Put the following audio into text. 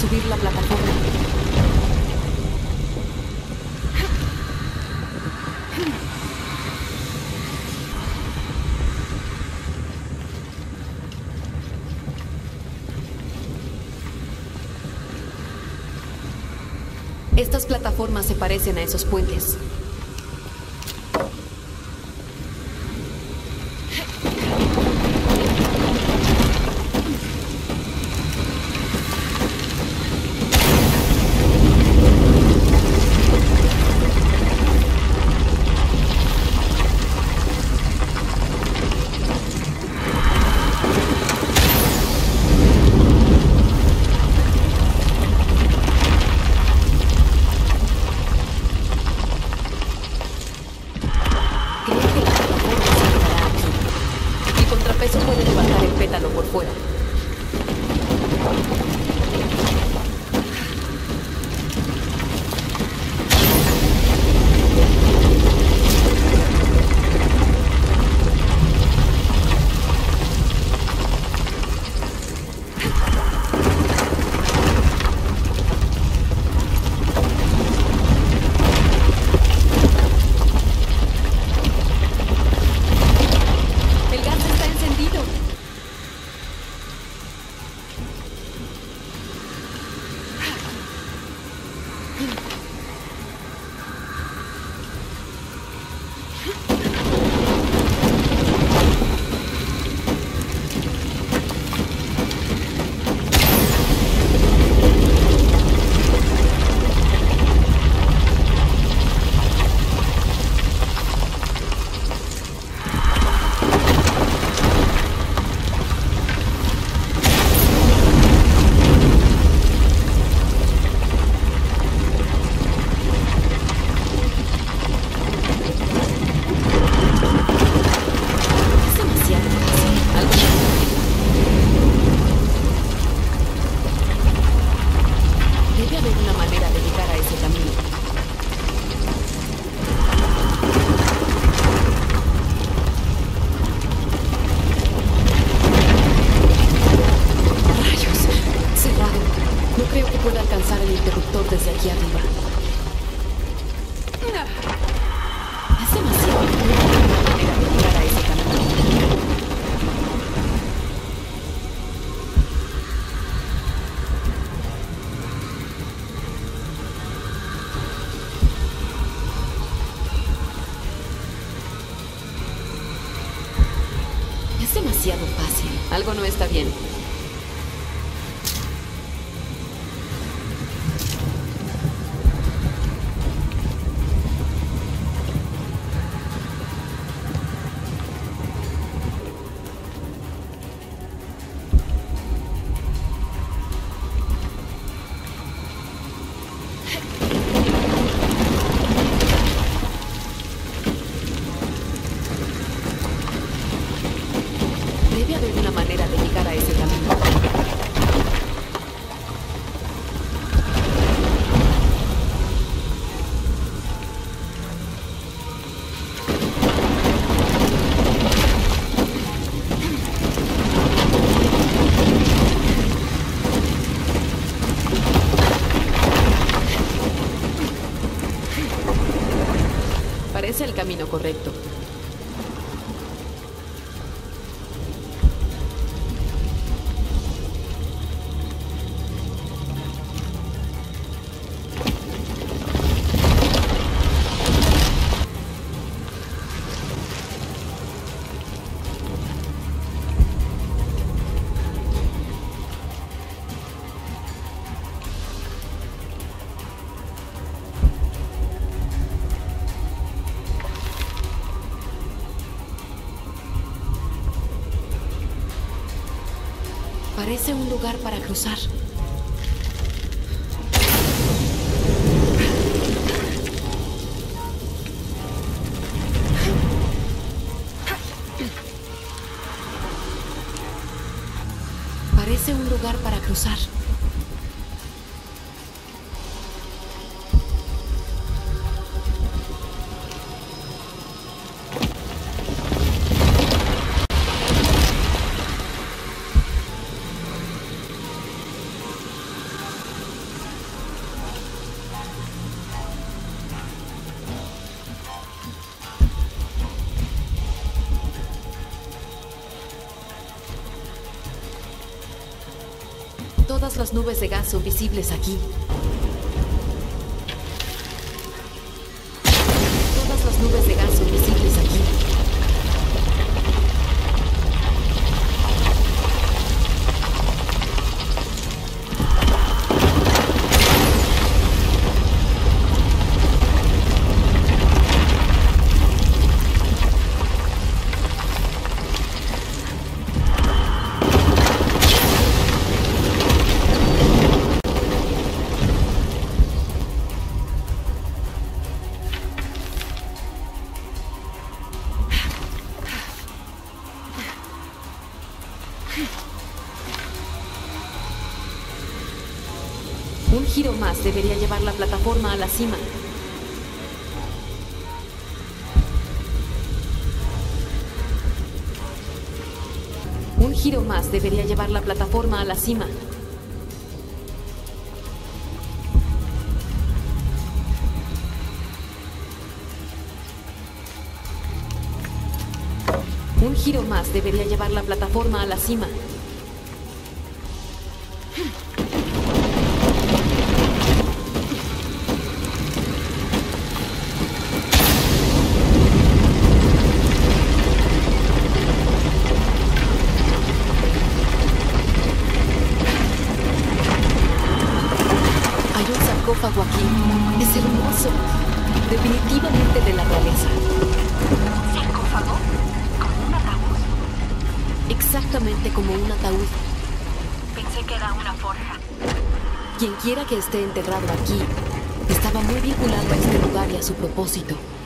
subir la plataforma. Estas plataformas se parecen a esos puentes. Algo no está bien. Es el camino correcto. Parece un lugar para cruzar. Parece un lugar para cruzar. todas las nubes de gas son visibles aquí. Todas las nubes de gas son visibles aquí. Un giro más debería llevar la plataforma a la cima. Un giro más debería llevar la plataforma a la cima. Un giro más debería llevar la plataforma a la cima. Aquí es hermoso, definitivamente de la realeza. ¿Sarcófago? ¿Como un ataúd? Exactamente como un ataúd. Pensé que era una forja. Quienquiera que esté enterrado aquí estaba muy vinculado a este lugar y a su propósito.